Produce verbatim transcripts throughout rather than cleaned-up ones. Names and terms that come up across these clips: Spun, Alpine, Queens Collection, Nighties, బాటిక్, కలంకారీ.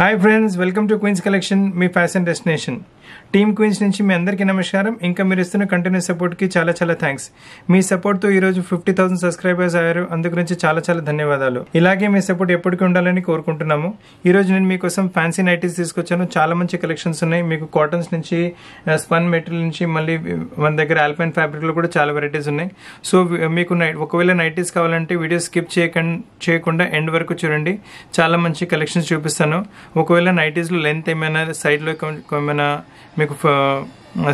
Hi friends, welcome to queens collection, మీ fashion destination. Team queens నుంచి మీ అందరికీ నమస్కారం. ఇంకా మీరు ఇస్తున్న కంటిన్యూస్ సపోర్ట్కి చాలా చాలా థ్యాంక్స్. మీ సపోర్ట్తో ఈరోజు ఫిఫ్టీ థౌసండ్ సబ్స్క్రైబర్స్ అయ్యారు, అందుగురించి చాలా చాలా ధన్యవాదాలు. ఇలాగే మీ సపోర్ట్ ఎప్పటికీ ఉండాలని కోరుకుంటున్నాము. ఈరోజు నేను మీకోసం ఫ్యాన్సీ నైటీస్ తీసుకొచ్చాను. చాలా మంచి కలెక్షన్స్ ఉన్నాయి. మీకు కాటన్స్ నుంచి, స్పన్ మెటీరియల్ నుంచి, మళ్ళీ మన దగ్గర ఆల్పైన్ ఫ్యాబ్రిక్లో కూడా చాలా వెరైటీస్ ఉన్నాయి. సో మీకు ఒకవేళ నైటీస్ కావాలంటే వీడియో స్కిప్ చేయకుండా ఎండ్ వరకు చూడండి. చాలా మంచి కలెక్షన్స్ చూపిస్తాను. ఒకవేళ నైటీస్లో లెంత్ ఏమైనా, సైడ్లో ఏమైనా మీకు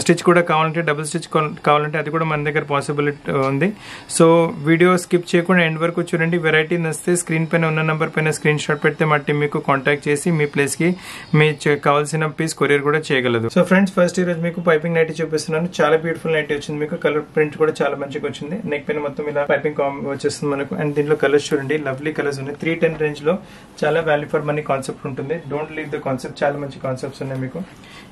స్టిచ్ కూడా కావాలంటే, డబుల్ స్టిచ్ కావాలంటే అది కూడా మన దగ్గర పాసిబిలిటీ ఉంది. సో వీడియో స్కిప్ చేయకుండా ఎండ్ వరకు చూడండి. వెరైటీ నచ్చితే స్క్రీన్ పైన ఉన్న నెంబర్ పైన స్క్రీన్ షాట్ పెడితే మా టీం మీకు కాంటాక్ట్ చేసి మీ ప్లేస్కి మీ కావాల్సిన పీస్ కొరియర్ కూడా చేయగలదు. సో ఫ్రెండ్స్, ఫస్ట్ ఈరోజు మీకు పైపింగ్ నైటీ చూపిస్తున్నాను. చాలా బ్యూటిఫుల్ నైటీ వచ్చింది. మీకు కలర్ ప్రింట్ కూడా చాలా మంచిగా వచ్చింది. నెక్ పైన మొత్తం ఇలా పైపింగ్ వచ్చేస్తుంది మనకు. అండ్ దీంట్లో కలర్స్ చూడండి, లవ్లీ కలర్స్ ఉన్నాయి. త్రీ టెన్ రేంజ్లో చాలా వాల్యూ ఫర్ మనీ కాన్సెప్ట్ ఉంటుంది. డోంట్ లీవ్ ద కాన్సెప్ట్, చాలా మంచి కాన్సెప్ట్స్ ఉన్నాయి మీకు.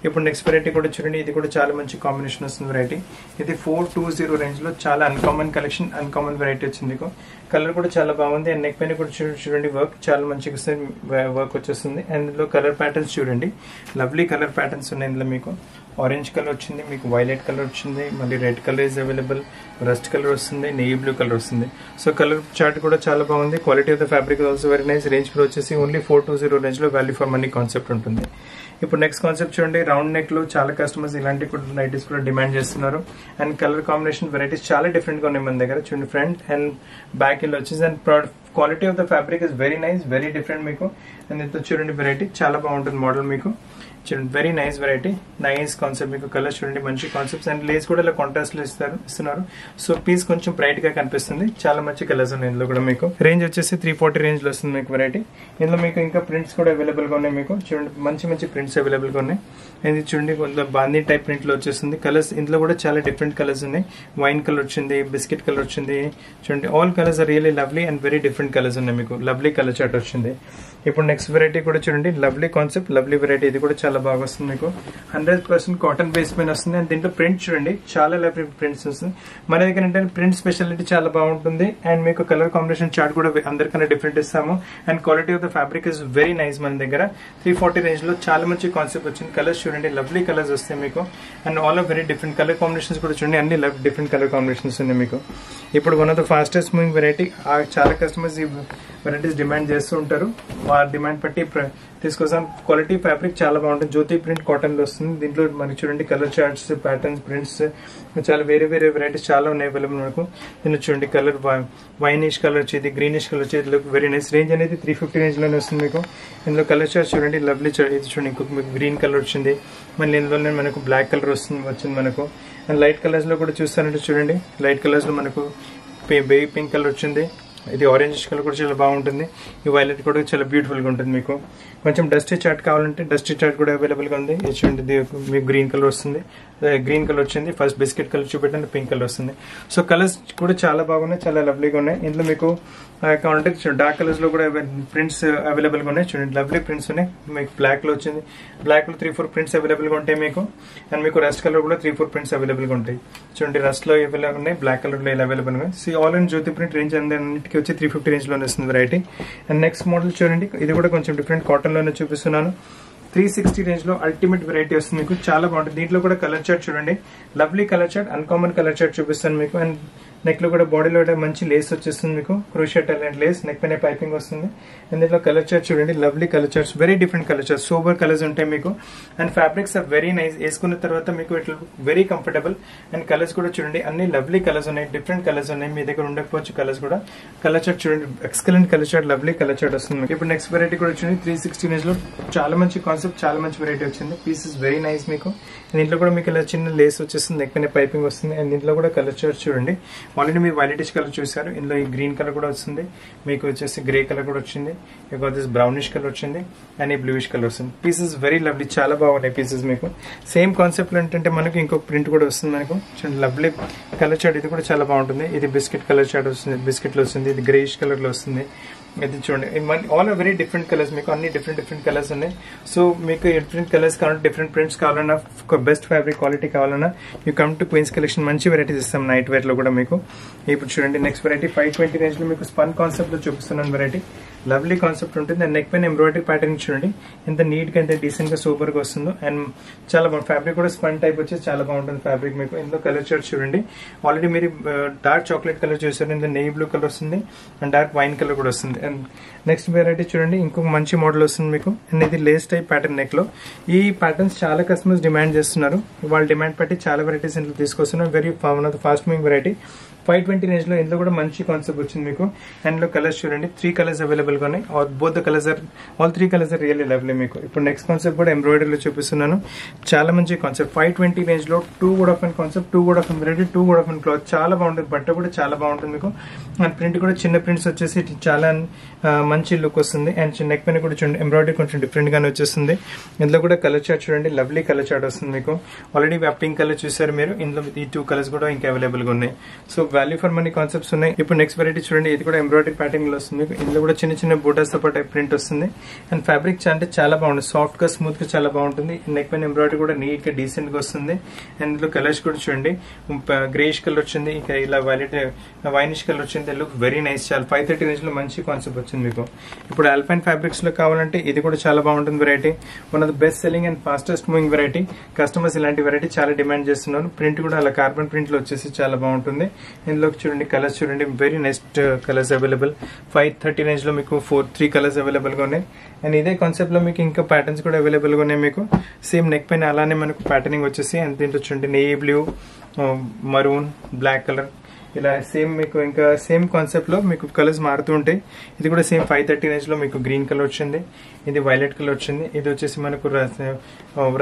ఇప్పుడు నెక్స్ట్ వెరైటీ కూడా చూడండి. ఇది కూడా చాలా మంచి కాంబినేషన్ వస్తుంది వెరైటీ. ఇది ఫోర్ టూ జీరో రేంజ్ లో చాలా అన్కామన్ కలెక్షన్, అన్కామన్ వెరైటీ వచ్చింది. కలర్ కూడా చాలా బాగుంది. అండ్ నెక్ పైన కూడా చూడండి వర్క్ చాలా మంచిగా వర్క్ వచ్చేస్తుంది. అండ్ ఇందులో కలర్ ప్యాటర్న్స్ చూడండి, లవ్లీ కలర్ ప్యాటర్న్స్ ఉన్నాయి. ఇందులో మీకు ఆరెంజ్ కలర్ వచ్చింది, మీకు వైలెట్ కలర్ వచ్చింది, మళ్ళీ red colour is available, rust colour వస్తుంది, నేవీ బ్లూ కలర్ వస్తుంది. సో కలర్ చార్ట్ కూడా చాలా బాగుంది. Quality of the fabric also very nice. Range కూడా వచ్చేసి only four two zero range లో వాల్యూ ఫర్ మనీ కాన్సెప్ట్ ఉంటుంది. ఇప్పుడు నెక్స్ట్ కాన్సెప్ట్ చూడండి. రౌండ్ నెక్ లో చాలా కస్టమర్స్ ఇలాంటి కూడా నైటీస్ కూడా డిమాండ్ చేస్తున్నారు. అండ్ కలర్ కాంబినేషన్ వెరైటీస్ చాలా డిఫరెంట్ గా ఉన్నాయి మన దగ్గర చూడండి. ఫ్రంట్ అండ్ బ్యాక్ ఇలా వచ్చేసి and product quality of the fabric is very nice, very different మీకు. అండ్ ఇంత చూడండి వెరైటీ చాలా బాగుంటుంది మోడల్ మీకు. చూడండి very nice variety, nice concept మీకు. కలర్స్ చూడండి మంచి కాన్సెప్ట్స్. అండ్ లేస్ కూడా ఇలా కాంట్రాస్ట్ లో ఇస్తారు ఇస్తున్నారు. సో పీస్ కొంచెం బ్రైట్ గా కనిపిస్తుంది. చాలా మంచి కలర్స్ ఉన్నాయి ఇందులో కూడా మీకు. రేంజ్ వచ్చేసి త్రీ ఫార్టీ రేంజ్ లో వస్తుంది మీకు వెరైటీ. ఇందులో మీకు ఇంకా ప్రింట్స్ కూడా అవైలబుల్ గా ఉన్నాయి మీకు. చూడండి మంచి మంచి ప్రింట్స్ అవైలబుల్ గా ఉన్నాయి. ఇది చూడండి కొంత బాందీ టైప్ ప్రింట్ లో వచ్చేస్తుంది. కలర్స్ ఇందులో కూడా చాలా డిఫరెంట్ కలర్స్ ఉన్నాయి. వైన్ కలర్ వచ్చింది, బిస్కెట్ కలర్ వచ్చింది. చూడండి all colours are really lovely and very different colours ఉన్నాయి మీకు. లవ్లీ కలర్ చార్ట్ వచ్చింది. ఇప్పుడు నెక్స్ట్ వెరైటీ కూడా చూడండి, లవ్లీ కాన్సెప్ట్, లవ్లీ వెరైటీ. ఇది కూడా చాలా బాగా వస్తుంది మీకు. హండ్రెడ్ పర్సెంట్ కాటన్ బేస్ పైన వస్తుంది. అండ్ దీంట్లో ప్రింట్ చూడండి చాలా లైబ్రరీ ప్రింట్స్ వస్తుంది మన దగ్గర. అంటే ప్రింట్ స్పెషాలిటీ చాలా బాగుంటుంది. అండ్ మీకు కలర్ కాంబినేషన్ చార్ట్ కూడా అందరికన్నా డిఫరెంట్ ఇస్తాము. And quality of the fabric is very nice మన దగ్గర. త్రీ ఫార్టీ రేంజ్ లో చాలా మంచి కాన్సెప్ట్ వచ్చింది. కలర్స్ చూడండి లవ్లీ కలర్స్ వస్తాయి మీకు. And all of very different colour combinations కూడా చూడండి. అన్ని డిఫరెంట్ కలర్ కాంబినేషన్స్ ఉన్నాయి మీకు. ఇప్పుడు one of the fastest moving variety. చాలా కస్టమర్స్ ఈ వెరైటీస్ డిమాండ్ చేస్తూ ఉంటారు. ఆ డిమాండ్ బట్టి తీసుకొస్తాం. క్వాలిటీ ఫ్యాబ్రిక్ చాలా బాగుంటుంది. జ్యోతి ప్రింట్ కాటన్ లో వస్తుంది. దీంట్లో మనకి చూడండి కలర్ చార్ట్స్, ప్యాటర్న్స్, ప్రింట్స్ చాలా వేరే వేరే వెరైటీస్ చాలా ఉన్నాయి అవైలబుల్ మనకు. దీంట్లో చూడండి కలర్ వైనిష్ కలర్ వచ్చేది, గ్రీనిష్ కలర్ వచ్చేది. Very nice. రేంజ్ అనేది త్రీ ఫిఫ్టీ రేంజ్ లోనే వస్తుంది మీకు. ఇందులో కలర్ చార్ట్స్ చూడండి లవ్లీ చార్ట్ చూడండి. ఇంకొక గ్రీన్ కలర్ వచ్చింది. మళ్ళీ ఇందులోనే మనకు బ్లాక్ కలర్ వస్తుంది వచ్చింది మనకు. అండ్ లైట్ కలర్స్ లో కూడా చూస్తానంటే చూడండి లైట్ కలర్స్ లో మనకు బేబీ పింక్ కలర్ వచ్చింది. ఇది ఆరెంజ్ కలర్ కూడా చాలా బాగుంటుంది. ఈ వైలెట్ కూడా చాలా బ్యూటిఫుల్గా ఉంటుంది మీకు. కొంచెం డస్టీ చార్ట్ కావాలంటే డస్టీ చార్ట్ కూడా అవైలబుల్గా ఉంది. ఇది మీకు గ్రీన్ కలర్ వస్తుంది, గ్రీన్ కలర్ వచ్చింది. ఫస్ట్ బిస్కెట్ కలర్ చూపెట్టండి, పింక్ కలర్ వస్తుంది. సో కలర్స్ కూడా చాలా బాగున్నాయి, చాలా లవ్లీగా ఉన్నాయి. ఇందులో మీకు కావాలంటే డార్క్ కలర్స్లో కూడా ప్రింట్స్ అవైలబుల్గా ఉన్నాయి. చూడండి లవ్లీ ప్రింట్స్ ఉన్నాయి మీకు. బ్లాక్లో వచ్చింది, బ్లాక్లో త్రీ ఫోర్ ప్రింట్స్ అవైలబుల్గా ఉంటాయి మీకు. అండ్ మీకు రస్ట్ కలర్ కూడా త్రీ ఫోర్ ప్రింట్స్ అవైలబుల్గా ఉంటాయి. చూడండి రస్ట్లో అవైలబుల్ ఉన్నాయి, బ్లాక్ కలర్లో ఇలా అవైలబుల్ ఉన్నాయి. So all and Jyothi print range అందరికీ వచ్చి త్రీ ఫిఫ్టీ రేంజ్ లోనే వస్తుంది వెరైటీ. అండ్ నెక్స్ట్ మోడల్ చూడండి. ఇది కూడా కొంచెం డిఫరెంట్ కాటన్ లోనే చూపిస్తున్నాను. త్రీ సిక్స్టీ రేంజ్ లో అల్టిమేట్ వెరైటీ వస్తుంది మీకు. చాలా బాగుంటుంది. దీంట్లో కూడా కలర్ చార్ట్ చూడండి, lovely colour chart, uncommon colour chart చూపిస్తాను మీకు. అండ్ నెక్ లో కూడా బాడీలో మంచి లేస్ వచ్చేస్తుంది మీకు. క్రూషియట్ అలాంటి లేస్, నెక్ పైన పైపింగ్ వస్తుంది. అండ్ దీంట్లో కలర్ చార్ట్ చూడండి lovely colour charts, very different colour charts, super colours ఉంటాయి మీకు. And fabrics are very nice. వేసుకున్న తర్వాత మీకు it very comfortable. And colours కూడా చూడండి అన్ని లవ్లీ కలర్స్ ఉన్నాయి, డిఫరెంట్ కలర్స్ ఉన్నాయి. మీ దగ్గర ఉండకపోవచ్చు కలర్స్ కూడా. కలర్ చార్ట్ చూడండి excellent colour chart, lovely colour chart వస్తుంది. ఇప్పుడు నెక్స్ట్ వెరైటీ కూడా చూడండి. త్రీ సిక్స్టీ రేంజ్ లో చాలా మంచి కాన్సెప్ట్, చాలా మంచి వెరైటీ వచ్చింది. పీసెస్ వెరీ నైస్ మీకు. దీంట్లో కూడా మీకు ఇలా చిన్న లేస్ వచ్చేస్తుంది, నెక్ పైన పైపింగ్ వస్తుంది. అండ్ దీంట్లో కూడా కలర్ చార్ట్ చూడండి. ఆల్రెడీ మీరు వైలెటిష్ కలర్ చూసారు. ఇందులో ఈ గ్రీన్ కలర్ కూడా వస్తుంది మీకు, వచ్చేసి గ్రే కలర్ కూడా వచ్చింది, ఇంకొక బ్రౌనిష్ కలర్ వచ్చింది, అండ్ ఈ బ్లూయిష్ కలర్ వస్తుంది. పీసెస్ వెరీ లవ్లీ, చాలా బాగున్నాయి పీసెస్ మీకు. సేమ్ కాన్సెప్ట్ ఏంటంటే మనకు ఇంకొక ప్రింట్ కూడా వస్తుంది మనకు. లవ్లీ కలర్ చార్ట్, ఇది కూడా చాలా బాగుంటుంది. ఇది బిస్కెట్ కలర్ చార్ట్ వస్తుంది, బిస్కెట్లో వస్తుంది. ఇది గ్రేయిష్ కలర్లో వస్తుంది. ఇది చూడండి ఆల్ వెరీ డిఫరెంట్ కలర్స్ మీకు. అన్ని డిఫరెంట్ డిఫరెంట్ కలర్స్ ఉన్నాయి. సో మీకు డిఫరెంట్ కలర్స్ కావాలంటే, డిఫరెంట్ ప్రింట్స్ కావాలన్నా, బెస్ట్ ఫ్యాబ్రిక్ క్వాలిటీ కావాలన్నా you come to queens collection. మంచి వెరైటీస్ ఇస్తాం నైట్ వేర్లో కూడా మీకు. ఇప్పుడు చూడండి నెక్స్ట్ వెరైటీ ఫైవ్ ట్వంటీ రేంజ్లో మీకు స్పన్ కాన్సెప్ట్లో చూపిస్తున్నాను వెరైటీ. లవ్లీ కాన్సెప్ట్ ఉంటుంది. అండ్ నెక్ పైన ఎంబ్రాయిడరీ ప్యాటర్న్ చూడండి ఎంత నీట్గా ఎంత డీసెంట్గా సూపర్గా వస్తుందో. అండ్ చాలా బాగుంది ఫ్యాబ్రిక్ కూడా స్పన్ టైప్ వచ్చి చాలా బాగుంటుంది ఫ్యాబ్రిక్. మీకు ఇందులో కలర్ చార్ట్ చూడండి, ఆల్రెడీ మీరు డార్క్ చాక్లెట్ కలర్ చూసారు, ఇంత నెయ్యి బ్లూ కలర్ వస్తుంది అండ్ డార్క్ వైన్ కలర్ కూడా వస్తుంది. అండ్ నెక్స్ట్ వెరైటీ చూడండి ఇంకొక మంచి మోడల్ వస్తుంది మీకు. అండ్ ఇది లేస్ టైప్ ప్యాటర్న్ నెక్లో. ఈ ప్యాటర్న్స్ చాలా కస్టమర్స్ డిమాండ్ చేస్తున్నారు, వాళ్ళు డిమాండ్ పెట్టి చాలా వెరైటీస్ ఇంట్లో తీసుకొస్తున్నారు. Very one of the fast moving variety. Five twenty రేంజ్లో ఇందులో కూడా మంచి కాన్సెప్ట్ వచ్చింది మీకు. అందులో కలర్స్ చూడండి, త్రీ కలర్స్ అవైలబుల్గా ఉన్నాయి. Both the colours are all three colours are really lovely. మీకు ఇప్పుడు నెక్స్ట్ కాన్సెప్ట్ కూడా ఎంబ్రాయిడరీలో చూపిస్తున్నాను, చాలా మంచి కాన్సెప్ట్. ఫైవ్ ట్వంటీ రేంజ్లో too good of and concept, too good of and variety, too good of and cloth చాలా బాగుంటుంది. బట్ట కూడా చాలా బాగుంటుంది మీకు. అండ్ ప్రింట్ కూడా చిన్న ప్రింట్స్ వచ్చేసి చాలా మంచి లుక్ వస్తుంది. అండ్ నెక్ పైన కూడా చూడండి ఎంబ్రాయిడరీ కొంచెం డిఫరెంట్గానే వచ్చేస్తుంది. ఇందులో కూడా కలర్ చార్ట్ చూడండి, లవ్లీ కలర్ చార్ట్ వస్తుంది మీకు. ఆల్రెడీ ఆ పింక్ కలర్ చూసారు మీరు, ఇందులో ఈ టూ కలర్స్ కూడా ఇంకా అవైలబుల్గా ఉన్నాయి. So value for money concepts ఉన్నాయి. ఇప్పుడు నెక్స్ట్ వెరైటీ చూడండి, ఇది కూడా ఎంబ్రాయిడరీ ప్యాటర్న్ లో వస్తుంది. ఇందులో కూడా చిన్న చిన్న బూటాస్ తో పాటు ప్రింట్ వస్తుంది. అండ్ ఫ్యాబ్రిక్ అంటే చాలా బాగుంటుంది, సాఫ్ట్ గా స్మూత్ గా చాలా బాగుంటుంది. నెక్ పైన ఎంబ్రాయిడరీ కూడా నీట్ గా డీసెంట్ గా వస్తుంది. అండ్ ఇందులో కలర్స్ కూడా చూడండి, గ్రేష్ కలర్ వచ్చింది, ఇంకా ఇలా వైలెట్ వైనిష్ కలర్ వచ్చింది. Look very nice. చాలా ఫైవ్ థర్టీ రేంజ్ లో మంచి కాన్సెప్ట్ వచ్చింది మీకు. ఇప్పుడు ఆల్పైన్ ఫ్యాబ్రిక్స్ లో కావాలంటే ఇది కూడా చాలా బాగుంటుంది variety. One of the best selling and fastest moving variety. Customers ఇలాంటి వెరైటీ చాలా డిమాండ్ చేస్తున్నారు. ప్రింట్ కూడా అలా కార్బన్ ప్రింట్ లో వచ్చేసి చాలా బాగుంటుంది. ఇందులో చూడండి కలర్స్ చూడండి, very next colours available. Five thirty రేంజ్లో మీకు ఫోర్ త్రీ కలర్స్ అవైలబుల్గా ఉన్నాయి. అండ్ ఇదే కాన్సెప్ట్లో మీకు ఇంకా ప్యాటర్న్స్ కూడా అవైలబుల్గా ఉన్నాయి మీకు. సేమ్ నెక్ పైన అలానే మనకు ప్యాటర్నింగ్ వచ్చేసి అండ్ దీంట్లో చూడండి navy blue, maroon, black colour, ఇలా సేమ్ మీకు ఇంకా సేమ్ కాన్సెప్ట్లో మీకు కలర్స్ మారుతూ ఉంటాయి. ఇది కూడా సేమ్ ఫైవ్ థర్టీ రేంజ్లో మీకు గ్రీన్ కలర్ వచ్చింది, ఇది వైలెట్ కలర్ వచ్చింది, ఇది వచ్చేసి మనకు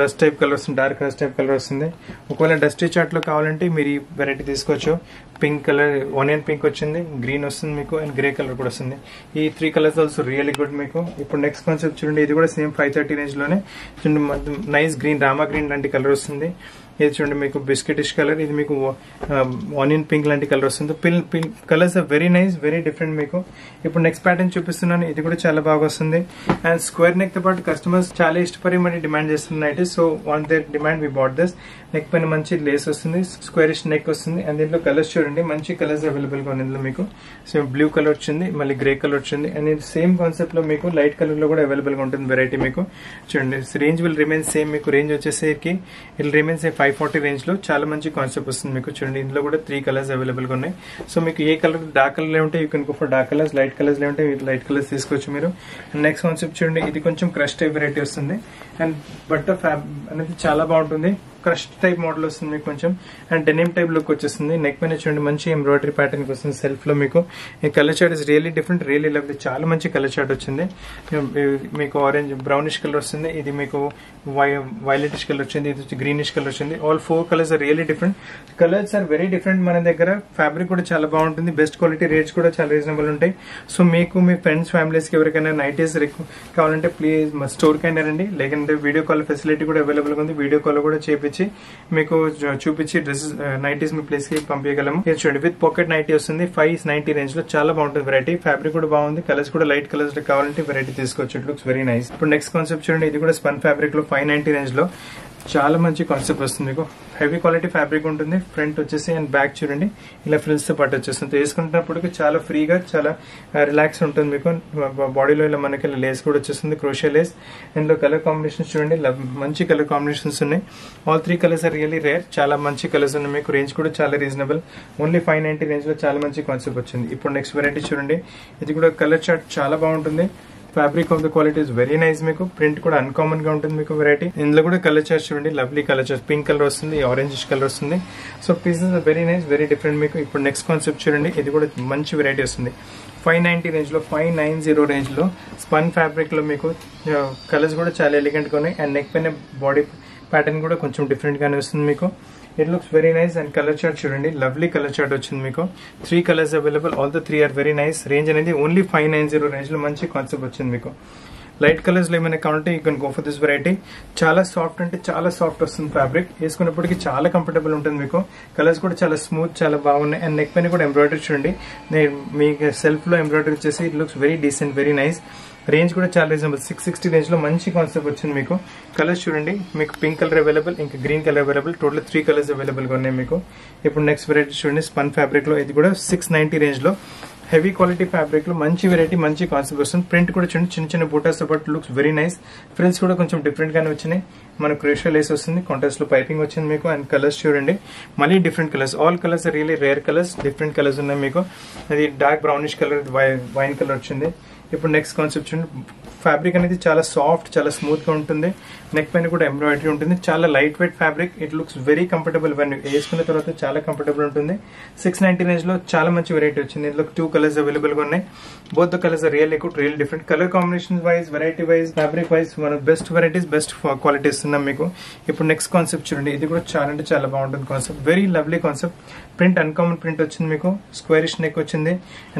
రస్ట్ టైప్ కలర్ వస్తుంది, డార్క్ రస్ట్ టైప్ కలర్ వస్తుంది. ఒకవేళ డస్టీ చార్ట్లో కావాలంటే మీరు ఈ వెరైటీ తీసుకోవచ్చు. పింక్ కలర్ ఆనియన్ పింక్ వచ్చింది, గ్రీన్ వస్తుంది మీకు, అండ్ గ్రే కలర్ కూడా వస్తుంది. ఈ three colours also really good మీకు. ఇప్పుడు నెక్స్ట్ కాన్సెప్ట్ చూడండి, ఇది కూడా సేమ్ ఫైవ్ థర్టీ రేంజ్లోనే నైస్ గ్రీన్, రామా గ్రీన్ లాంటి కలర్ వస్తుంది. ఇది చూడండి మీకు బిస్కెటిష్ కలర్, ఇది మీకు ఆనియన్ పింక్ లాంటి కలర్ వస్తుంది. Pink pink colours are very nice, very different మీకు. ఇప్పుడు నెక్స్ట్ ప్యాటర్న్ చూపిస్తున్నాను, ఇది కూడా చాలా బాగా వస్తుంది. అండ్ స్క్వేర్ నెక్ తో పాటు కస్టమర్స్ చాలా ఇష్టపడి మరి డిమాండ్ చేస్తున్నాయి. So on their demand we bought this. Neck పైన మంచి లేస్ వస్తుంది, స్క్వేరిష్ నెక్ వస్తుంది. అండ్ దీంట్లో కలర్స్ చూడండి, మంచి కలర్స్ అవైలబుల్గా ఉంది ఇందులో మీకు. సో బ్లూ కలర్ వచ్చింది, మళ్ళీ గ్రే కలర్ వచ్చింది. అండ్ ఇది సేమ్ కాన్సెప్ట్ లో మీకు లైట్ కలర్ లో కూడా అవైలబుల్గా ఉంటుంది వెరైటీ మీకు. చూడండి రేంజ్ విల్ రిమైన్ సేమ్ మీకు. రేంజ్ వచ్చేసరికి will remain same five forty range లో చాలా మంచి కాన్సెప్ట్ వస్తుంది మీకు. చూడండి ఇందులో కూడా త్రీ కలర్స్ అవైలబుల్ గా ఉన్నాయి. సో మీకు ఏ కలర్ డార్క్ కలర్ ఉంటే you can go for dark colours, light colours ఉంటే లైట్ కలర్స్ తీసుకోవచ్చు మీరు. నెక్స్ట్ కాన్సెప్ట్ చూడండి, ఇది కొంచెం క్రష్ టైప్ వెరైటీ వస్తుంది. అండ్ బట్ట ఫ్యాబ్ అనేది చాలా బాగుంటుంది, క్రష్ టైప్ మోడల్ వస్తుంది మీకు కొంచెం. అండ్ డెనిమ్ టైప్ లుక్ వచ్చేస్తుంది. నెక్ పైన చూడండి మంచి ఎంబ్రాయిడరీ ప్యాటర్న్ వస్తుంది సెల్ఫ్ లో మీకు. ఈ colour chart is really different, really lovely. చాలా మంచి కలర్ చార్ట్ వచ్చింది మీకు. ఆరెంజ్ బ్రౌనిష్ కలర్ వస్తుంది, ఇది మీకు వైలెటిష్ కలర్ వచ్చింది, ఇది గ్రీనిష్ కలర్ వచ్చింది. All four colours are really different. Colours are very different మన దగ్గర. ఫ్యాబ్రిక్ కూడా చాలా బాగుంటుంది, బెస్ట్ క్వాలిటీ, రేట్స్ కూడా చాలా రీజనబుల్ ఉంటాయి. సో మీకు మీ ఫ్రెండ్స్ ఫ్యామిలీస్కి ఎవరికైనా నైటీస్ కావాలంటే ప్లీజ్ మా స్టోర్కి అయినా రండి. లేకుంటే వీడియో కాల్ ఫెసిలిటీ కూడా అవైలబుల్గా ఉంది, వీడియో కాల్ కూడా చేపి మీకు చూపించి డ్రెస్ నైటీస్ మీ ప్లేస్ కి పంపించగలము. చూడండి విత్ పాకెట్ నైటీ వస్తుంది, ఫైవ్ నైన్టీ రేంజ్ లో చాలా బాగుంటుంది వెరైటీ. ఫ్యాబ్రిక్ కూడా బాగుంది, కలర్స్ కూడా లైట్ కలర్స్ లో కావాలంటే వెరైటీ తీసుకోవచ్చు. It looks very nice. ఇప్పుడు నెక్స్ట్ కాన్సెప్ట్ చూడండి, ఇది కూడా స్పన్ ఫ్యాబ్రిక్ లో ఫైవ్ నైన్టీ రేంజ్ లో చాలా మంచి కాన్సెప్ట్ వస్తుంది మీకు. హెవీ క్వాలిటీ ఫ్యాబ్రిక్ ఉంటుంది. ఫ్రంట్ వచ్చేసి అండ్ బ్యాక్ చూడండి ఇలా ఫ్రిల్స్ తో పాటు వచ్చేస్తుంది. వేసుకుంటున్నప్పుడు చాలా ఫ్రీగా చాలా రిలాక్స్ ఉంటుంది మీకు. బాడీలో ఇలా మనకి లేస్ కూడా వచ్చేస్తుంది, క్రోషియా లేస్. ఇందులో కలర్ కాంబినేషన్స్ చూడండి, మంచి కలర్ కాంబినేషన్స్ ఉన్నాయి. All three colours are really rare, చాలా మంచి కలర్స్ ఉన్నాయి మీకు. రేంజ్ కూడా చాలా reasonable, only five ninety range లో చాలా మంచి కాన్సెప్ట్ వచ్చింది. ఇప్పుడు నెక్స్ట్ వెరైటీ చూడండి, ఇది కూడా కలర్ చార్ట్ చాలా బాగుంటుంది. Fabric of the quality is very nice మీకు. ప్రింట్ కూడా అన్కామన్ గా ఉంటుంది మీకు వెరైటీ. ఇందులో కూడా కలర్ చార్ట్ చూడండి, lovely colour chart. Pink colour వస్తుంది, ఆరెంజ్ కలర్ వస్తుంది. So pieces are very nice, very different మీకు. ఇప్పుడు నెక్స్ట్ కాన్సెప్ట్ చూడండి, ఇది కూడా మంచి వెరైటీ వస్తుంది. ఫైవ్ నైన్టీ రేంజ్లో ఫైవ్ నైన్ జీరో రేంజ్లో స్పన్ ఫ్యాబ్రిక్లో మీకు కలర్స్ కూడా చాలా ఎలిగెంట్గా ఉన్నాయి. అండ్ నెక్ పైన బాడీ ప్యాటర్న్ కూడా కొంచెం డిఫరెంట్గానే వస్తుంది మీకు. It looks very nice. And colour chart చూడండి, లవ్లీ కలర్ చార్ట్ వచ్చింది మీకు. Three colours available, all the three are very nice. Range అనేది ఓన్లీ ఫైవ్ నైన్ జీరో రేంజ్లో మంచి కాన్సెప్ట్ వచ్చింది మీకు. లైట్ కలర్స్లో ఏమైనా కావాలంటే you can go for this variety. చాలా సాఫ్ట్ అంటే చాలా సాఫ్ట్ వస్తుంది ఫ్యాబ్రిక్, వేసుకున్నప్పటికీ చాలా కంఫర్టబుల్ ఉంటుంది మీకు. కలర్స్ కూడా చాలా స్మూత్, చాలా బాగున్నాయి. అండ్ నెక్ పైన కూడా ఎంబ్రాయిడరీ చూడండి, మీ సెల్ఫ్లో ఎంబ్రాయిడరీ వచ్చేసి it looks very decent, very nice. Range కూడా చాలా రీజనబుల్, సిక్స్ సిక్స్టీ రేంజ్లో మంచి కాన్సెప్ట్ వచ్చింది మీకు. కలర్స్ చూడండి, మీకు పింక్ కలర్ అవైలబుల్, ఇంకా green colour available. Total three colours అవైలబుల్గా ఉన్నాయి మీకు. ఇప్పుడు నెక్స్ట్ వెరైటీ చూడండి స్పన్ ఫ్యాబ్రిక్లో. ఇది కూడా సిక్స్ నైన్టీ రేంజ్లో హెవీ క్వాలిటీ ఫ్యాబ్రిక్ లో మంచి వెరైటీ మంచి కాన్సెప్ట్ వస్తుంది. ప్రింట్ కూడా చూడండి చిన్న చిన్న బూటాస్ but looks very nice. Frills కూడా కొంచెం డిఫరెంట్ గానే వచ్చినాయి. మనకు క్రేషియో లేస్ వస్తుంది, కాంట్రాస్ట్ లో పైపింగ్ వచ్చింది మీకు. అండ్ కలర్స్ చూడండి మళ్ళీ different colours, all colours really rare colours, different colours ఉన్నాయి మీకు. అది dark brownish colour wine colour వచ్చింది. ఇప్పుడు నెక్స్ట్ కాన్సెప్ట్ చూడండి. ఫ్యాబ్రిక్ అనేది చాలా సాఫ్ట్ చాలా స్మూత్ గా ఉంటుంది. నెక్ పైన కూడా ఎంబ్రాయిడరీ ఉంటుంది. చాలా light weight fabric, it looks very comfortable. One వేసుకున్న తర్వాత చాలా కంఫర్టబుల్ ఉంటుంది. సిక్స్ నైన్టీ రేంజ్ లో చాలా మంచి వెరైటీ వచ్చింది. ఇందులో టూ కలర్స్ అవైలబుల్ గా ఉన్నాయి. బోత్ ద కలర్స్ రియల్ ఎక్కువ real different. Colour combination wise variety wise fabric wise మన బెస్ట్ వెరైటీస్ బెస్ట్ క్వాలిటీ ఇస్తున్నాం మీకు. ఇప్పుడు నెక్స్ట్ కాన్సెప్ట్ చూడండి. ఇది కూడా చాలా అంటే చాలా బాగుంటుంది concept, very lovely concept. Print uncommon print వచ్చింది మీకు. స్క్వేరిష్ నెక్ వచ్చింది.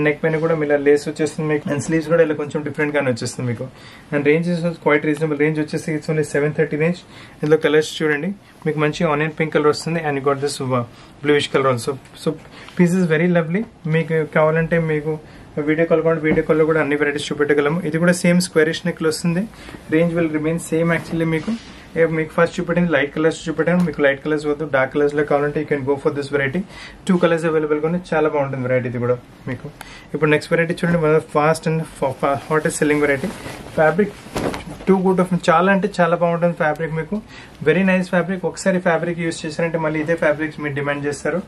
నెక్ పైన కూడా ఇలా లేస్ వచ్చేస్తుంది మీకు. అండ్ స్లీవ్స్ కూడా ఇలా కొంచెం డిఫరెంట్ గానే వచ్చేస్తుంది మీకు. And range quite reasonable. Range వచ్చేసి it's only seven thirty range. ఇందులో కలర్స్ చూడండి మీకు మంచి ఆనియన్ పింక్ కలర్ వస్తుంది. And you got this bluish colour also. So piece is very lovely. మీకు కావాలంటే మీకు వీడియో కాల్ కూడా వీడియో కాల్లో కూడా అన్ని వెరైటీస్ చూపెట్టగలము. ఇది కూడా సేమ్ స్క్వేరిష్ నెక్ వస్తుంది. Range will remain same actually మీకు. మీకు ఫస్ట్ చూపెట్టింది లైట్ కలర్స్ చూపెట్టాను. మీకు లైట్ కలర్స్ వద్దు డార్క్ కలర్స్ లో కావాలంటే you can go for this variety. Two colours available గా ఉన్నాయి. చాలా బాగుంటుంది వెరైటీ ఇది కూడా మీకు. ఇప్పుడు నెక్స్ట్ వెరైటీ చూడండి. మన fast and hottest selling variety. Fabric too good of చాలా అంటే చాలా బాగుంటుంది ఫ్యాబ్రిక్ మీకు. Very nice fabric. ఒకసారి ఫ్యాబ్రిక్ యూజ్ చేశారంటే మళ్ళీ ఇదే ఫ్యాబ్రిక్స్ మీరు డిమాండ్ చేస్తారు.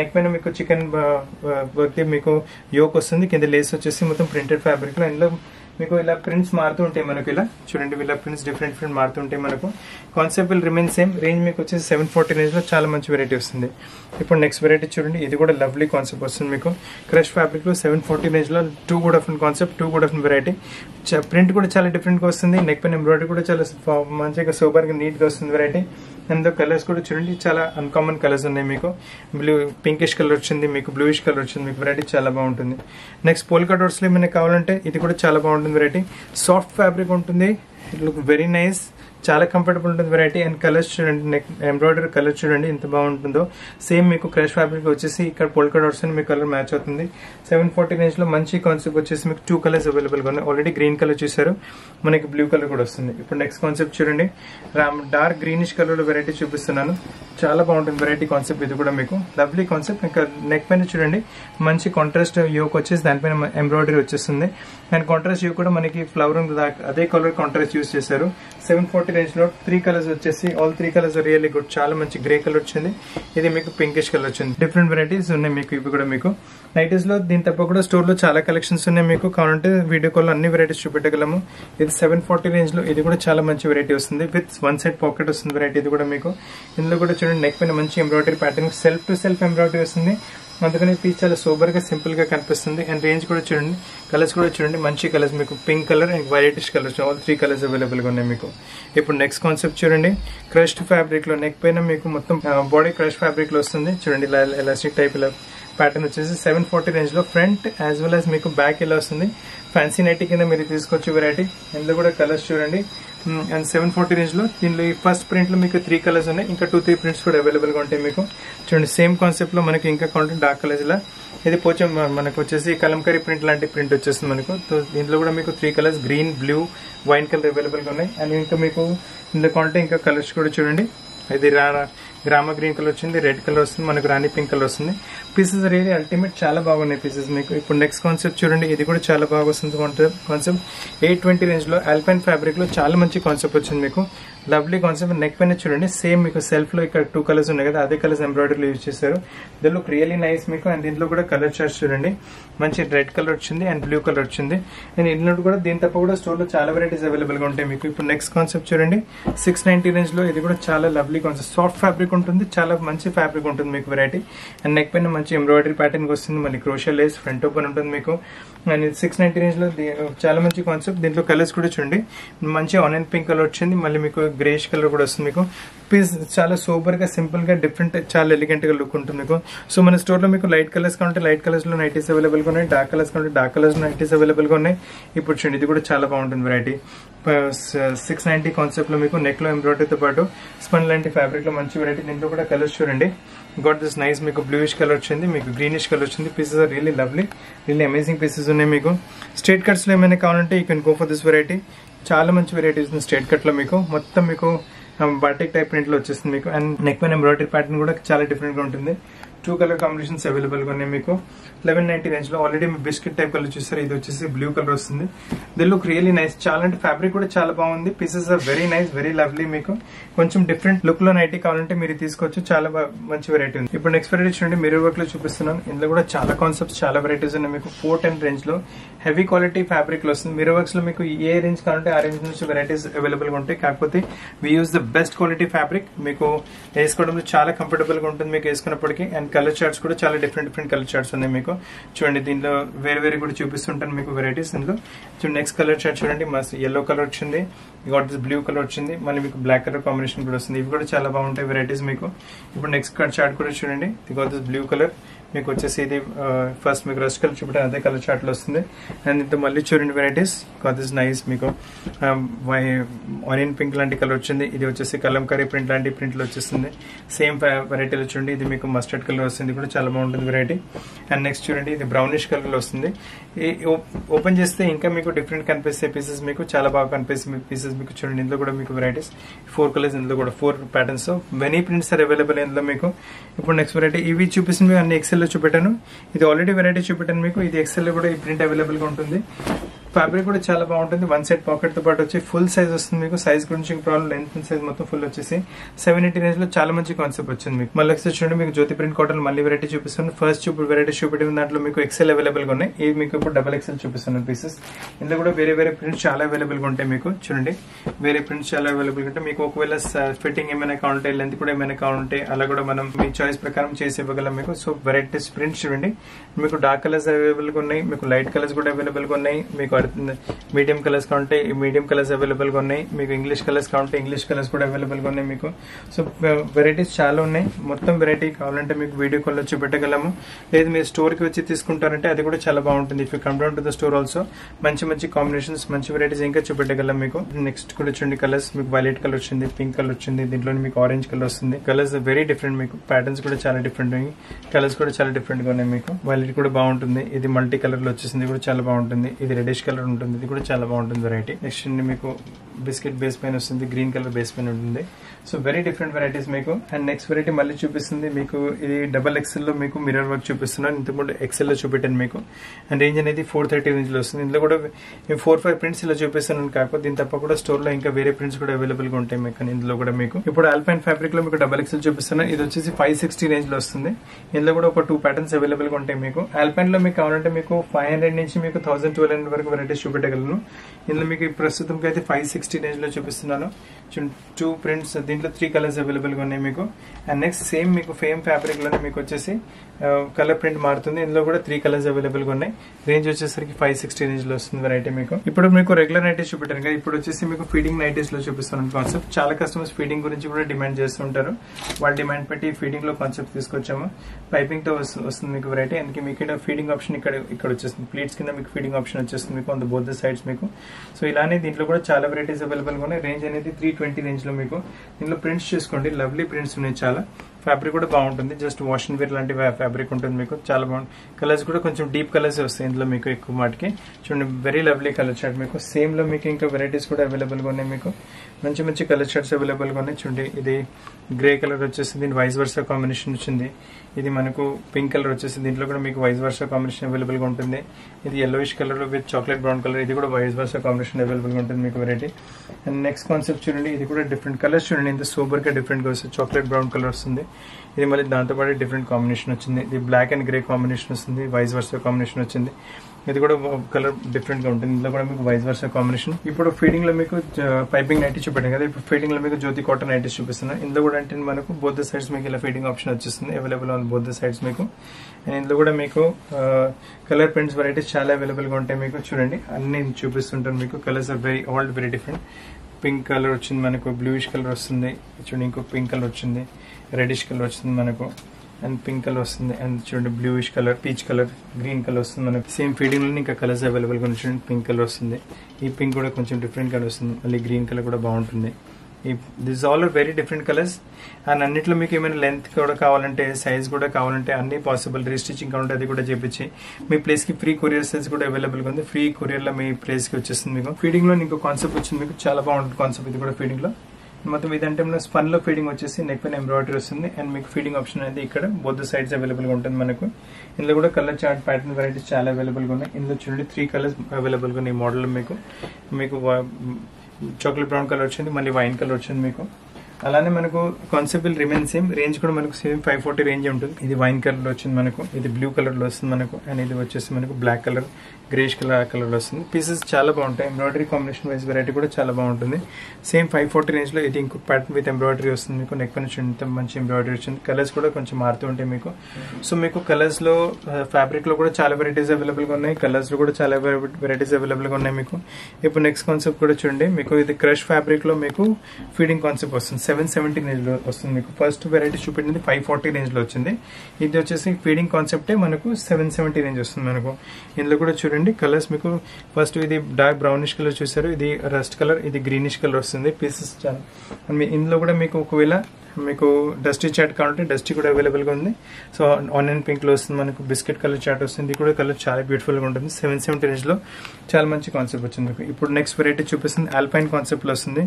నెక్ పైన మీకు చికెన్ వర్క్ మీకు యోక్ వస్తుంది. కింద లేస్ వచ్చేసి మొత్తం ప్రింటెడ్ ఫ్యాబ్రిక్ లో. ఇందులో మీకు ఇలా ప్రింట్స్ మారుతూ ఉంటాయి మనకు. ఇలా చూడండి ఇలా ప్రింట్స్ డిఫరెంట్ డిఫరెంట్ మారుతూ ఉంటాయి మనకు. Concept will remain same. Range మీకు వచ్చేసి సెవెన్ ఫార్టీ రేంజ్ లో చాలా మంచి వెరైటీ వస్తుంది. ఇప్పుడు నెక్స్ట్ వెరైటీ చూడండి. ఇది కూడా లవ్లీ కాన్సెప్ట్ వస్తుంది మీకు. క్రష్ ఫ్యాబ్రిక్ లో సెవెన్ ఫార్టీ రేంజ్ లో too good of concept too good of variety. Print కూడా చాలా డిఫరెంట్ గా వస్తుంది. నెక్ పైన ఎంబ్రాయిడరీ కూడా చాలా మంచిగా సూపర్ గా నీట్ గా వస్తుంది వెరైటీ. అందులో కలర్స్ కూడా చూడండి చాలా అన్కామన్ కలర్స్ ఉన్నాయి మీకు. బ్లూ పింకిష్ కలర్ వచ్చింది మీకు, బ్లూయిష్ కలర్ వచ్చింది మీకు. వెరైటీ చాలా బాగుంటుంది. నెక్స్ట్ పోల్కా డాట్స్ లో మనకు కావాలంటే ఇది కూడా చాలా బాగుంటుంది వెరైటీ. సాఫ్ట్ ఫ్యాబ్రిక్ ఉంటుంది. It look very nice. చాలా కంఫర్టబుల్ ఉంటుంది వెరైటీ. అండ్ కలర్స్ చూడండి ఎంబ్రాయిడరీ కలర్ చూడండి ఎంత బాగుంటుందో. సేమ్ మీకు క్రష్ ఫ్యాబ్రిక్ వచ్చేసి ఇక్కడ పోల్కా డాట్స్ అని మీ కలర్ మ్యాచ్ అవుతుంది. సెవెన్ ఫార్టీ రేంజ్ లో మంచి కాన్సెప్ట్ వచ్చేసి మీకు టూ కలర్స్ అవైలబుల్ గా ఉన్నాయి. ఆల్రెడీ గ్రీన్ కలర్ చూసారు, మనకి బ్లూ కలర్ కూడా వస్తుంది. ఇప్పుడు నెక్స్ట్ కాన్సెప్ట్ చూడండి. డార్క్ గ్రీనిష్ కలర్ లో వెరైటీ చూపిస్తున్నాను. చాలా బాగుంటుంది వెరైటీ కాన్సెప్ట్ ఇది కూడా మీకు. Lovely concept. ఇంకా నెక్ పైన చూడండి మంచి కాంట్రాస్ట్ యోక్ వచ్చేసి దానిపైన ఎంబ్రాయిడరీ వచ్చేస్తుంది. అండ్ కాంట్రాస్ట్ యోక్ కూడా మనకి ఫ్లవర్ అదే కలర్ కాంట్రాస్ట్ యూస్ చేశారు. సెవెన్ ఫార్టీ రేంజ్ లో త్రీ కలర్స్ వచ్చేసి all three colours really good. చాలా మంచి గ్రే కలర్ వచ్చింది. ఇది మీకు పింకిష్ కలర్ వచ్చింది. డిఫరెంట్ వెరైటీస్ ఉన్నాయి మీకు. ఇవి కూడా మీకు నైటీస్ లో దీని తప్ప కూడా స్టోర్ లో చాలా కలెక్షన్స్ ఉన్నాయి మీకు. కావాలంటే వీడియో కాల్ అన్ని వెరైటీస్ చూపెట్టగలము. ఇది సెవెన్ ఫార్టీ రేంజ్ లో ఇది కూడా చాలా మంచి వెరైటీ వస్తుంది. విత్ వన్ సైడ్ పాకెట్ వస్తుంది వెరైటీ ఇది కూడా మీకు. ఇందులో కూడా చూడండి నెక్ పైన మంచి embroidery pattern self to self embroidery వస్తుంది. అందుకని పీస్ చాలా సూపర్ గా సింపుల్ గా కనిపిస్తుంది. అండ్ రేంజ్ కూడా చూడండి కలర్స్ కూడా చూడండి మంచి కలర్స్ మీకు. Pink colour and violetish colours all three colours available గా ఉన్నాయి మీకు. ఇప్పుడు నెక్స్ట్ కాన్సెప్ట్ చూడండి. క్రష్డ్ ఫ్యాబ్రిక్ లో నెక్ పైన మీకు మొత్తం బాడీ క్రష్ ఫ్యాబ్రిక్ లో వస్తుంది. చూడండి ఇలా ఎలాస్టిక్ టైప్ ఇలా ప్యాటర్న్ వచ్చేసి సెవెన్ ఫార్టీ రేంజ్ లో ఫ్రంట్ యాజ్ వెల్ యాజ్ మీకు బ్యాక్ ఇలా వస్తుంది. ఫ్యాన్సీ నైటీ కింద మీరు తీసుకోవచ్చు వెరైటీ. ఇందులో కూడా కలర్స్ చూడండి. అండ్ సెవెన్ ఫార్టీ రేంజ్ లో దీనిలో ఫస్ట్ ప్రింట్ లో మీకు త్రీ కలర్స్ ఉన్నాయి. ఇంకా టూ త్రీ ప్రింట్స్ కూడా అవైలబుల్ గా ఉంటాయి మీకు. చూడండి సేమ్ కాన్సెప్ట్ లో మనకి ఇంకా కాంటెంట్ డార్క్ కలర్స్ ఇలా. ఇది కొంచెం మనకు వచ్చేసి కలంకారీ ప్రింట్ లాంటి ప్రింట్ వచ్చేస్తుంది మనకు. దీంట్లో కూడా మీకు three colours green blue wine colour available గా ఉన్నాయి. అండ్ ఇంకా మీకు ఇందులో కాంటే ఇంకా కలర్స్ కూడా చూడండి. ఇది రానా గ్రామ గ్రీన్ కలర్ వచ్చింది, రెడ్ కలర్ వస్తుంది మనకు, రాణి పింక్ కలర్ వస్తుంది. పీసెస్ రియల్లీ అల్టిమేట్ చాలా బాగున్నాయి పీసెస్ మీకు. ఇప్పుడు నెక్స్ట్ కాన్సెప్ట్ చూడండి. ఇది కూడా చాలా బాగా వస్తుంది కాన్సెప్ట్. ఎయిట్ ట్వంటీ రేంజ్ లో ఆల్పైన్ ఫ్యాబ్రిక్ లో చాలా మంచి కాన్సెప్ట్ వచ్చింది మీకు. Lovely concept. నెక్ పైన చూడండి సేమ్ మీకు సెల్ఫ్ లో ఇక్కడ టూ కలర్స్ ఉన్నాయి కదా అదే కలర్స్ ఎంబ్రాయిడరీలో యూజ్ చేశారు. ది లుక్ రియల్లీ నైస్ మీకు. అండ్ దీంట్లో కూడా కలర్ చార్ట్స్ చూడండి మంచి రెడ్ కలర్ వచ్చింది అండ్ బ్లూ కలర్ వచ్చింది. అండ్ ఇంట్లో కూడా దీని తప్ప కూడా స్టోర్ లో చాలా వెరైటీస్ అవైలబుల్ గా ఉంటాయి మీకు. ఇప్పుడు నెక్స్ట్ కాన్సెప్ట్ చూడండి. సిక్స్ నైన్టీ రేంజ్ లో ఇది కూడా చాలా లవ్లీ కాన్సెప్ట్. సాఫ్ట్ ఫ్యాబ్రిక్ ఉంటుంది, చాలా మంచి ఫ్యాబ్రిక్ ఉంటుంది మీకు వెరైటీ. అండ్ నెక్ పైన మంచి ఎంబ్రాయిడరీ ప్యాటర్న్ వస్తుంది, మళ్ళీ క్రోషియో లేస్ ఫ్రంట్ ఓపెన్ ఉంటుంది మీకు. అండ్ ఇది సిక్స్ నైన్టీ రేంజ్ లో చాలా మంచి కాన్సెప్ట్. దీంట్లో కలర్స్ కూడా చూడండి మంచి ఆనియన్ పింక్ కలర్ వచ్చింది, మళ్ళీ మీకు గ్రేష్ కలర్ కూడా వస్తుంది మీకు. పీస్ చాలా సూపర్ గా సింపుల్ గా డిఫరెంట్ చాలా ఎలిగెంట్ గా లుక్ ఉంటుంది మీకు. సో మన స్టోర్ లో మీకు లైట్ కలర్స్ కావాలంటే లైట్ కలర్స్ లో నైటీస్ అవైలబుల్ గా ఉన్నాయి, డార్క్ కలర్స్ కావాలంటే డార్క్ కలర్స్ నైటీస్ అవైలబుల్ గా ఉన్నాయి. ఇప్పుడు చూడండి ఇది కూడా చాలా బాగుంటుంది వెరైటీ. సిక్స్ నైన్టీ కాన్సెప్ట్ లో మీకు నెక్ లో ఎంబ్రాయిడరీతో పాటు స్పన్ లాంటి ఫ్యాబ్రిక్ లో మంచి వెరైటీ. దీంట్లో కూడా కలర్స్ చూడండి గాట్ దిస్ నైస్ మీకు. బ్లూయిష్ కలర్ వచ్చింది మీకు, గ్రీనిష్ కలర్ వచ్చింది. Pieces are really lovely, really amazing pieces ఉన్నాయి మీకు. స్ట్రైట్ కట్స్ లో ఏమైనా కావాలంటే you can go for this variety. చాలా మంచి వెరైటీస్ ఉంది స్ట్రైట్ కట్ లో మీకు. మొత్తం మీకు బాటిక్ టైప్ ప్రింట్ లో వచ్చేస్తుంది మీకు. అండ్ నెక్ పైన ఎంబ్రాయిడరీ ప్యాటర్న్ కూడా చాలా డిఫరెంట్ గా ఉంటుంది. Two colour combination available eleven ninety range लो ऑलरेडी मैं बिस्किट टाइप कलर చూసారు ఇది వచ్చేసి బ్లూ కలర్ వస్తుంది దే లుక్ రియల్లీ నైస్ చాలా అంటే ఫ్యాబ్రిక్ కూడా చాలా బాగుంది pieces are very nice very lovely మీకు కొంచెం డిఫరెంట్ లుక్ లో నైటీ కావాలంటే మీరు తీసుకోవచ్చు చాలా మంచి వెరైటీ ఉంది ఇప్పుడు నెక్స్ట్ వెరైటీ చూడండి మిర్రర్ వర్క్ లో చూపిస్తున్నాను ఇందులో కూడా చాలా కాన్సెప్ట్స్ చాలా వెరైటీస్ ఉన్నాయి మీకు four ten రేంజ్ లో హెవీ క్వాలిటీ ఫ్యాబ్రిక్ లో వస్తుంది మిర్రర్ వర్క్స్ లో మీకు ఏ రేంజ్ కావాలంటే ఆ రేంజ్ నుంచి వెరైటీస్ అవైలబుల్ గా ఉంటాయి కాకపోతే we use the best quality fabric మీకు వేసుకోవడంలో చాలా కంఫర్టబుల్ గా ఉంటుంది మీకు వేసుకున్నప్పటికీ అండ్ కలర్ చార్ట్స్ కూడా చాలా డిఫరెంట్ డిఫరెంట్ కలర్ చార్ట్స్ ఉన్నాయి మీకు చూడండి దీంట్లో వేరే వేరే కూడా చూపిస్తుంటాను మీకు వెరైటీస్ ఇందులో చూడండి నెక్స్ట్ కలర్ చార్ట్ చూడండి మస్త్ yellow కలర్ వచ్చింది గాట్ దిస్ బ్లూ కలర్ వచ్చింది మళ్ళీ మీకు బ్లాక్ కలర్ కాంబినేషన్ కూడా వస్తుంది ఇవి కూడా చాలా బాగుంటాయి వెరైటీస్ మీకు ఇప్పుడు నెక్స్ట్ కలర్ చార్ట్ కూడా చూడండి గాట్ దిస్ బ్లూ కలర్ మీకు వచ్చేసి ఇది ఫస్ట్ మీకు రస్ట్ కలర్ చూపించిన అదే కలర్ చార్ట్ లో వస్తుంది అండ్ ఇంత మళ్ళీ చూడండి వెరైటీస్ గాట్ దిస్ నైస్ మీకు ఆనియన్ పింక్ లాంటి కలర్ వచ్చింది ఇది వచ్చేసి కలంకారీ ప్రింట్ లాంటి ప్రింట్ లో వచ్చేస్తుంది సేమ్ వెరైటీలో చూడండి ఇది మీకు మస్టర్డ్ కలర్ వస్తుంది కూడా చాలా బాగుంటుంది వెరైటీ అండ్ నెక్స్ట్ చూడండి ఇది బ్రౌనిష్ కలర్ లో వస్తుంది ఓపెన్ చేస్తే ఇంకా మీకు డిఫరెంట్ కనిపిస్తే పీసెస్ మీకు చాలా బాగా కనిపిస్తుంది పీసెస్ మీకు చూడండి ఇందులో కూడా మీకు వెరైటీస్ ఫోర్ కలర్స్ ఇందులో కూడా four patterns many prints are available ఇందులో మీకు ఇప్పుడు నెక్స్ట్ వెరైటీ ఇవి చూపిస్తుంది అన్ని ఎక్సెల్ లో చూపెట్టాను ఇది ఆల్రెడీ వెరైటీ చూపెట్టాను మీకు ఇది ఎక్సెల్ లో కూడా ఈ ప్రింట్ అవైలబుల్ గా ఉంటుంది ఫ్యాబ్రిక్ కూడా చాలా బాగుంటుంది వన్ సైడ్ పాకెట్ తో పాటు వచ్చి ఫుల్ సైజ్ వస్తుంది మీకు సైజ్ గురించి ప్రాబ్లం లెంత్ సైజ్ మొత్తం ఫుల్ వచ్చేసి సెవెన్ ఎయిటీ రేంజ్ లో చాలా మంచి కాన్సెప్ట్ వచ్చింది మీకు మళ్ళీ ఒకసారి చూడండి మీకు జ్యోతి ప్రింట్ కాటన్ మళ్ళీ వెరైటీ చూపిస్తాను ఫస్ట్ చూపు వెరైటీ చూపించిన దాంట్లో మీకు ఎక్సెల్ అవైలబుల్ గా ఉన్నాయి ఇవి మీకు ఇప్పుడు డబల్ ఎక్సెల్ చూపిస్తున్నాను పీసెస్ ఇందులో కూడా వేరే వేరే ప్రింట్స్ చాలా అవైలబుల్ గా ఉంటాయి మీకు చూడండి వేరే ప్రింట్స్ చాలా అవైలబుల్ గా ఉంటాయి మీకు ఒకవేళ ఫిట్టింగ్ ఏమైనా కావాలంటే లెంత్ కూడా ఏమైనా కావాలంటే అలా కూడా మనం మీ చాయిస్ ప్రకారం చేసి ఇవ్వగలం మీకు సో వెరైటీస్ ప్రింట్స్ చూడండి మీకు డార్క్ కలర్స్ అవైలబుల్ గా ఉన్నాయి మీకు లైట్ కలర్స్ కూడా అవైలబుల్ గా ఉన్నాయి మీకు మీడియం కలర్స్ కావాలంటే మీడియం కలర్స్ అవైలబుల్ గా ఉన్నాయి మీకు ఇంగ్లీష్ కలర్స్ కావాలంటే ఇంగ్లీష్ కలర్స్ కూడా అవైలబుల్ గా ఉన్నాయి మీకు సో వెరైటీస్ చాలా ఉన్నాయి మొత్తం వెరైటీ కావాలంటే మీకు వీడియో కాల్ వచ్చి పెట్టగలము లేదు మీరు స్టోర్ కి వచ్చి తీసుకుంటారంటే అది కూడా చాలా బాగుంటుంది if you come down to the store also మంచి మంచి కాంబినేషన్స్ మంచి వెరైటీస్ ఇంకా చూపెట్టగలం మీకు నెక్స్ట్ కూడా చూడండి కలర్స్ మీకు వైలెట్ కలర్ వచ్చింది పింక్ కలర్ వచ్చింది దీంట్లో మీకు ఆరెంజ్ కలర్ వస్తుంది కలర్స్ వెరీ డిఫరెంట్ మీకు ప్యాటర్న్స్ కూడా చాలా డిఫరెంట్ ఉన్నాయి కలర్స్ కూడా చాలా డిఫరెంట్ గా ఉన్నాయి మీకు వైలెట్ కూడా బాగుంటుంది ఇది మల్టీ కలర్ లో వచ్చేసింది కూడా చాలా బాగుంటుంది ఇది రెడిష్ కలర్ ఉంటుంది ఇది కూడా చాలా బాగుంటుంది వెరైటీ నెక్స్ట్ మీకు బిస్కెట్ బేస్ పైన వస్తుంది గ్రీన్ కలర్ బేస్ పైన ఉంటుంది సో వెరీ డిఫరెంట్ వెరైటీస్ మీకు అండ్ నెక్స్ట్ వెరైటీ మళ్ళీ చూపిస్తుంది మీకు ఇది డబల్ ఎక్సెల్ లో మీకు మిర్రర్ వర్క్ చూపిస్తున్నాను ఇంతకుముందు ఎక్సెల్ లో చూపెట్టాను మీకు అండ్ రేంజ్ అనేది ఫోర్ థర్టీ రేంజ్ లో వస్తుంది ఇందులో కూడా ఫోర్ ఫైవ్ ప్రింట్స్ ఇలా చూపిస్తున్నాను కాకపోతే దీని తప్ప కూడా స్టోర్ లో ఇంకా వేరే ప్రింట్స్ కూడా అవైలబుల్ గా ఉంటాయి మీకు ఇందులో కూడా మీకు ఇప్పుడు ఆల్పైన్ ఫ్యాబ్రిక్ లో మీకు డబల్ ఎక్సెల్ చూపిస్తున్నాను ఇది వచ్చేసి ఫైవ్ సిక్స్టీ రేంజ్ లో వస్తుంది ఇందులో కూడా ఒక టూ ప్యాటర్న్స్ అవైలబుల్ గా ఉంటాయి మీకు ఆల్పైన్ లో మీకు కావాలంటే మీకు ఫైవ్ హండ్రెడ్ నుంచి మీకు థౌసండ్ ట్వెల్వ్ హండ్రెడ్ వరకు వెరైటీస్ చూపెట్టగలను ఇందులో మీకు ప్రస్తుతం అయితే ఫైవ్ సిక్స్టీ రేంజ్ లో చూపిస్తున్నాను టూ ప్రింట్స్ దీంట్లో త్రీ కలర్స్ అవైలబుల్ గా ఉన్నాయి మీకు అండ్ నెక్స్ట్ సేమ్ మీకు ఫేమ్ ఫ్యాబ్రిక్ లోనే మీకు వచ్చేసి కలర్ ప్రింట్ మారుతుంది ఇందులో కూడా త్రీ కలర్స్ అవైలబుల్ గా ఉన్నాయి రేంజ్ వచ్చేసరికి ఫైవ్ సిక్స్టీ రేంజ్ లో వస్తుంది వెరైటీ మీకు ఇప్పుడు మీకు రెగ్యులర్ నైటీస్ చూపెట్టాను కదా ఇప్పుడు వచ్చేసి మీకు ఫీడింగ్ నైటీస్ లో చూపిస్తున్నాను కాన్సెప్ట్ చాలా కస్టమర్స్ ఫీడింగ్ గురించి కూడా డిమాండ్ చేస్తుంటారు వాళ్ళు డిమాండ్ పెట్టి ఫీడింగ్ లో కాన్సెప్ట్ తీసుకొచ్చాము పైపింగ్ తో వస్తుంది మీకు వెరైటీ అండ్ మీకు ఫీడింగ్ ఆప్షన్ ఇక్కడ ఇక్కడ వచ్చేస్తుంది ప్లేట్స్ కింద మీకు ఫీడింగ్ ఆప్షన్ వచ్చేస్తుంది మీకు on the both the sides మీకు సో ఇలానే దీంట్లో కూడా చాలా వెరైటీస్ అవైలబుల్ గా ఉన్నాయి రేంజ్ అనేది త్రీ ట్వంటీ రేంజ్ లో మీకు దీంట్లో ప్రింట్స్ చూసుకోండి లవ్లీ ప్రింట్స్ ఉన్నాయి చాలా ఫ్యాబ్రిక్ కూడా బాగుంటుంది జస్ట్ వాష్ అండ్ వేర్ లాంటి ఫ్యాబ్రిక్ ఉంటుంది మీకు చాలా బాగుంటుంది కలర్స్ కూడా కొంచెం డీప్ కలర్స్ వస్తాయి ఇందులో మీకు ఎక్కువ మాటికి చూడండి వెరీ లవ్లీ కలర్ చార్ట్ మీకు సేమ్ లో మీకు ఇంకా వెరైటీస్ కూడా అవైలబుల్ గా ఉన్నాయి మీకు మంచి మంచి కలర్ చార్ట్స్ అవైలబుల్ గా ఉన్నాయి చూడండి ఇది గ్రే కలర్ వచ్చేసింది దీని వైస్ వర్సా కాంబినేషన్ వచ్చింది ఇది మనకు పింక్ కలర్ వచ్చేసింది దీంట్లో కూడా మీకు వైస్ వర్సా కాంబినేషన్ అవైలబుల్ గా ఉంటుంది ఇది yellowish colour with chocolate brown colour ఇది కూడా వైస్ వర్సా కాంబినేషన్ అవైలబుల్ గా ఉంటుంది మీకు వెరైటీ అండ్ నెక్స్ట్ కాన్సెప్ట్ చూడండి ఇది కూడా డిఫరెంట్ కలర్స్ చూడండి ఇంత సూపర్ గా డిఫరెంట్ గా వస్తుంది చాక్లెట్ బ్రౌన్ కలర్ వస్తుంది ఇది మళ్ళీ దాంతోపాటు డిఫరెంట్ కాంబినేషన్ వచ్చింది ఇది బ్లాక్ అండ్ గ్రే కాంబినేషన్ వస్తుంది వైస్ వర్సా కాంబినేషన్ వచ్చింది ఇది కూడా కలర్ డిఫరెంట్ గా ఉంటుంది ఇందులో కూడా మీకు వైస్ వర్సా కాంబినేషన్ ఇప్పుడు ఫీడింగ్ లో మీకు పైపింగ్ నైటీ చూపెట్టాను కదా ఇప్పుడు ఫీడింగ్ లో మీకు జ్యోతి కాటన్ నైటీస్ చూపిస్తున్నాను ఇందులో కూడా అంటే మనకు బోత్ ద సైడ్స్ మీకు ఇలా ఫీడింగ్ ఆప్షన్ వచ్చేస్తుంది available on both the sides మీకు అండ్ ఇందులో కూడా మీకు కలర్ ప్రింట్స్ వెరైటీస్ చాలా అవైలబుల్ గా ఉంటాయి మీకు చూడండి అన్ని చూపిస్తుంటాను మీకు colours are very all very different pink colour వచ్చింది మనకు బ్లూయిష్ కలర్ వస్తుంది చూడండి ఇంకో పింక్ కలర్ వచ్చింది రెడిష్ కలర్ వచ్చింది మనకు అండ్ పింక్ కలర్ వస్తుంది అండ్ చూడండి bluish colour peach colour green colour వస్తుంది మనకి సేమ్ ఫీడింగ్ లో ఇంకా కలర్స్ అవైలబుల్ గా చూడండి పింక్ కలర్ వస్తుంది ఈ పింక్ కూడా కొంచెం డిఫరెంట్ కలర్ వస్తుంది మళ్ళీ గ్రీన్ కలర్ కూడా బాగుంటుంది this all are very different colours and అన్నిట్లో మీకు ఏమైనా లెంత్ కూడా కావాలంటే సైజ్ కూడా కావాలంటే అన్ని పాసిబుల్ రీస్టిచింగ్ కావాలంటే అది కూడా చేపించి మీ ప్లేస్ కి ఫ్రీ కొరియర్ సైజ్ కూడా అవైలబుల్ గా ఉంది ఫ్రీ కొరియర్ లో మీ ప్లేస్ కి వచ్చేస్తుంది మీకు ఫీడింగ్ లో ఇంకో కాన్సెప్ట్ వచ్చింది మీకు చాలా బాగుంటుంది కాన్సెప్ట్ ఇది కూడా ఫీడింగ్ లో मतलब इधर स्पन लो फीडिंग वे neck embroidery and feeding option अभी इक बोथ साइड्स अवेलेबल मन को इनका कलर चार्ट पैटर्न वैरायटी चाल अवेलेबल इन चूँ three colours available model chocolate brown colour वो मल्ल वाइन कलर वो అలానే మనకు concept will remain same range కూడా మనకు సేమ్ ఫైవ్ ఫార్టీ రేంజ్ ఉంటుంది ఇది వైన్ కలర్ లో వస్తుంది మనకు ఇది బ్లూ కలర్ లో వస్తుంది మనకు అండ్ ఇది వచ్చేసి మనకు black colour greyish colour colour లో వస్తుంది పీసెస్ చాలా బాగుంటాయి ఎంబ్రాయిడరీ కాంబినేషన్ వైస్ వెరైటీ కూడా చాలా బాగుంటుంది సేమ్ ఫైవ్ ఫార్టీ రేంజ్ లో ఇది ఇంకో ప్యాటర్న్ విత్ ఎంబ్రాయిడరీ వస్తుంది మీకు నెక్ పైన ఎంత మంచి ఎంబ్రాయిడరీ వస్తుంది కలర్స్ కూడా కొంచెం మారుతూ ఉంటాయి మీకు సో మీకు కలర్స్ లో ఫ్యాబ్రిక్ లో కూడా చాలా వెరైటీస్ అవైలబుల్ గా ఉన్నాయి కలర్స్ లో కూడా చాలా వెరైటీస్ అవైలబుల్ గా ఉన్నాయి మీకు ఇప్పుడు నెక్స్ట్ కాన్సెప్ట్ కూడా చూడండి మీకు ఇది క్రష్ ఫ్యాబ్రిక్ లో మీకు ఫీడింగ్ కాన్సెప్ట్ వస్తుంది seven seventy range first variety चूपिंदी फाइव फोर्टी रेंज लो वच्चिंदी इदि वच्चेसी फीडिंग कांसेप्टे मनकु सेवन सेवंटी रेंज वस्तुंदी मनकु इंदुलो कूडा चूडंडी कलर्स मीकु फस्ट इदि डार्क ब्राउनिश कलर चूसारु इदि रस्ट कलर इदि ग्रीनिश कलर वस्तुंदी पीसेस चाला मी इंदुलो कूडा मीकु ఒకవేళ మీకు డస్టీ చాట్ కావాలంటే డస్టీ కూడా అవైలబుల్ గా ఉంది సో ఆనియన్ పింక్ లో వస్తుంది మనకు బిస్కెట్ కలర్ చాట్ వస్తుంది కూడా కలర్ చాలా బ్యూటిఫుల్ గా ఉంటుంది సెవెన్ సెవెంటీ రేంజ్ లో చాలా మంచి కాన్సెప్ట్ వచ్చింది మీకు ఇప్పుడు నెక్స్ట్ వెరైటీ చూపిస్తుంది ఆల్పైన్ కాన్సెప్ట్ లో వస్తుంది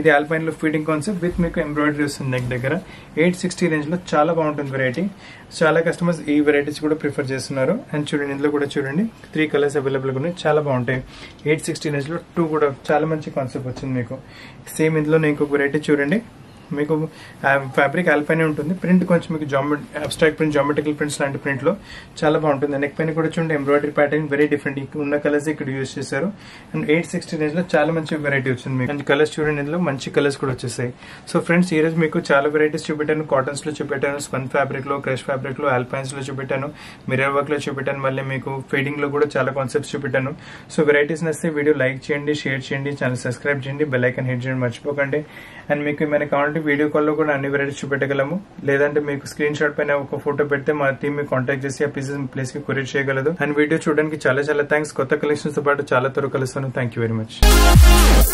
ఇది ఆల్పైన్ లో ఫీడింగ్ కాన్సెప్ట్ విత్ మీకు ఎంబ్రాయిడరీ వస్తుంది నెక్ దగ్గర ఎయిట్ సిక్స్టీ రేంజ్ లో చాలా బాగుంటుంది వెరైటీ చాలా కస్టమర్స్ ఈ వెరైటీస్ కూడా ప్రిఫర్ చేస్తున్నారు అండ్ చూడండి ఇందులో కూడా చూడండి త్రీ కలర్స్ అవైలబుల్ గా ఉన్నాయి చాలా బాగుంటాయి ఎయిట్ సిక్స్టీ రేంజ్ లో టూ కూడా చాలా మంచి కాన్సెప్ట్ వచ్చింది మీకు సేమ్ ఇందులోనే ఇంకొక వెరైటీ చూడండి फैब्रिक अल्पाइने उंटुंदी प्रिंट कोंचेम geometric abstract print geometrical prints लांटि प्रिंट लो चाला बागुंटुंदी नेक पैन कूडा चूडंडी एंब्राइडरी पैटर्न वेरी डिफरेंट उन्न कलर्स इक्कड यूज चेशारु अंड एट सिक्स्टी रेंज लो चाला मंची वेरायटी वच्चिंदी मीकु अंड कलर्स चूडंडी इंदुलो मंची कलर्स कूडा वच्चेसायि सो फ्रेंड्स ई रोज मीकु चाला वेरायटीस चूपिंचानु काटन्स लो चूपिंचानु स्पन फैब्रिक लो क्रश फैब्रिक लो अल्पाइन्स लो चूपिंचानु मिरर वर्क लो चूपिंचानु मल्ली मीकु फीडिंग लो कूडा चाला कांसेप्ट्स चूपिंचानु सो वेरायटीस नस्ते वीडियो लाइक चेयंडी शेर चेयंडी चैनल सब्सक्राइब चेयंडी बेल आइकन हिट चेयंडी मर्चिपोकंडी अंड मीकु मन काउंट वीडियो कॉल लो अन्नी वेराइटीज़ चूपेट्टगलमु लेदंटे मीकु स्क्रीन शॉट पैन ओक फोटो पेडिते मा टीम मी कांटाक्ट चेसी आ पीसेस मी प्लेस की कोरियर चेयगलदु अंड वीडियो चूडडानिकी चाला चाला थैंक्स कोत्त कलेक्शन्स तो पाटु चाला त्वरगा कलुस्तानु थैंक यू वेरी मच।